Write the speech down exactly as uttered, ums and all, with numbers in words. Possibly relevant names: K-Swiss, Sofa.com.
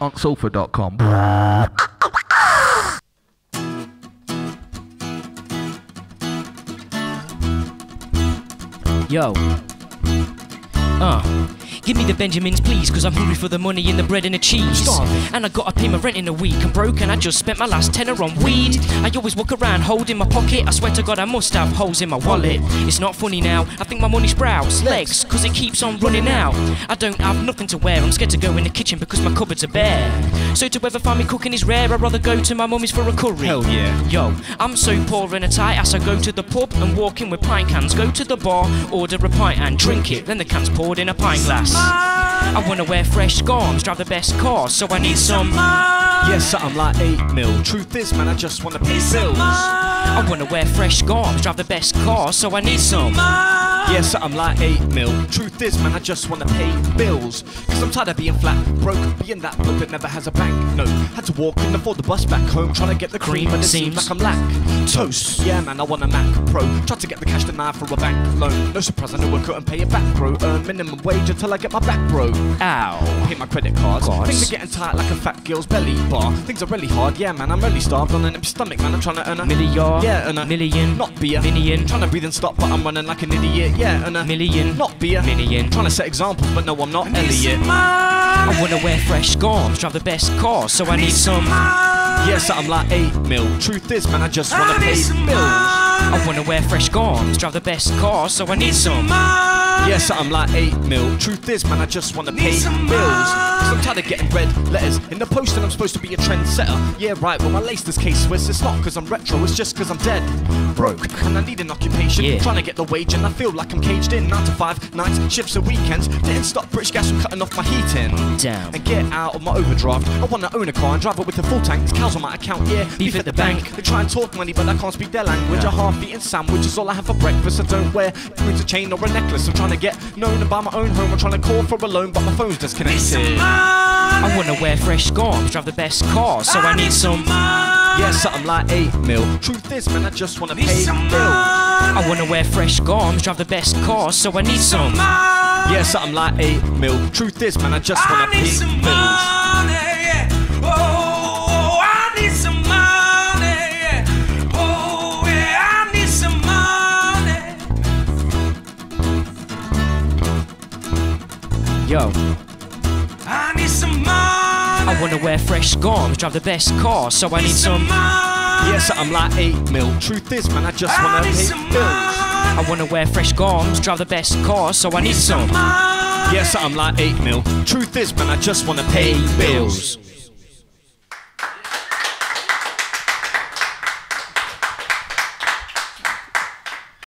on sofa dot com. Yo. Uh. Give me the Benjamins, please, cause I'm hungry for the money and the bread and the cheese. Starving. And I gotta pay my rent in a week. I'm broke and I just spent my last tenner on weed. I always walk around holding my pocket. I swear to God I must have holes in my wallet. It's not funny now, I think my money sprouts legs, cause it keeps on running out. I don't have nothing to wear, I'm scared to go in the kitchen because my cupboards are bare. So to ever find me cooking is rare, I'd rather go to my mummy's for a curry. Hell yeah. Yo, I'm so poor and a tight ass, I go to the pub and walk in with pint cans. Go to the bar, order a pint and drink it, then the can's poured in a pint glass. I wanna wear fresh garments, drive the best cars, so I need some. Yes, I'm like eight mil. Truth is, man, I just wanna pay bills. I wanna wear fresh garments, drive the best cars, so I need some. Yes, I'm like eight mil. Truth is, man, I just wanna pay bills. Cause I'm tired of being flat broke, being that bloke that never has a banknote. Had to walk, couldn't afford the bus back home, trying to get the cream, and it seems like I'm lack toast. Yeah, man, I want a Mac Pro. Tried to get the cash denied for a bank loan. No surprise, I knew I couldn't pay it back, bro. Earn minimum wage until I get my back broke. Ow. Hit my credit cards. Gosh. Things are getting tight like a fat girl's belly bar. Things are really hard, yeah, man, I'm really starved on an empty stomach, man. I'm trying to earn a million. Yeah, earn a million. Not be a million. Trying to breathe and stop, but I'm running like an idiot. Yeah, and a million, not be a million. Trying to set examples, but no, I'm not Elliot. I wanna wear fresh garments, drive the best cars, so I need some. Yes, I'm like eight mil. Truth is, man, I just wanna pay bills. I wanna wear fresh garments, drive the best cars, so I need some. Yes, I'm like eight mil. Truth is, man, I just wanna pay bills. Cause I'm tired of getting red letters in the post and I'm supposed to be a trendsetter. Yeah, right, well, my lace this K-Swiss. It's not cause I'm retro, it's just cause I'm dead broke. And I need an occupation, yeah. Trying to get the wage and I feel like I'm caged in. Nine to five, nights, shifts and weekends. Didn't stop British Gas from cutting off my heating. Damn. And get out of my overdraft. I wanna own a car and drive it with a full tank. There's cows on my account, yeah, beef, beef at, at the bank. bank They try and talk money, but I can't speak their language. No. A half-eaten sandwich is all I have for breakfast. I don't wear boots, a chain or a necklace. I'm trying to get known and buy my own home. I'm trying to call for a loan, but my phone's disconnected. I wanna wear fresh garments, drive the best cars, so I, I need some. Yeah, something like eight mil. Truth is, man, I just wanna need pay some bills. I wanna wear fresh garments, drive the best cars, so I need some. Yeah, something like eight mil. Truth is, man, I just wanna I need pay some bills. Money, yeah. Oh, I need some money, yeah. Oh, yeah, I need some money. Yo, I need some money. I wanna wear fresh garments, drive the best car, so I need, need some. Yes, yeah, so I'm like eight mil. Truth is, man, I just I wanna pay bills. I wanna wear fresh garments, drive the best car, so I need, need some. Yes, yeah, so I'm like eight mil. Truth is, man, I just wanna pay bills.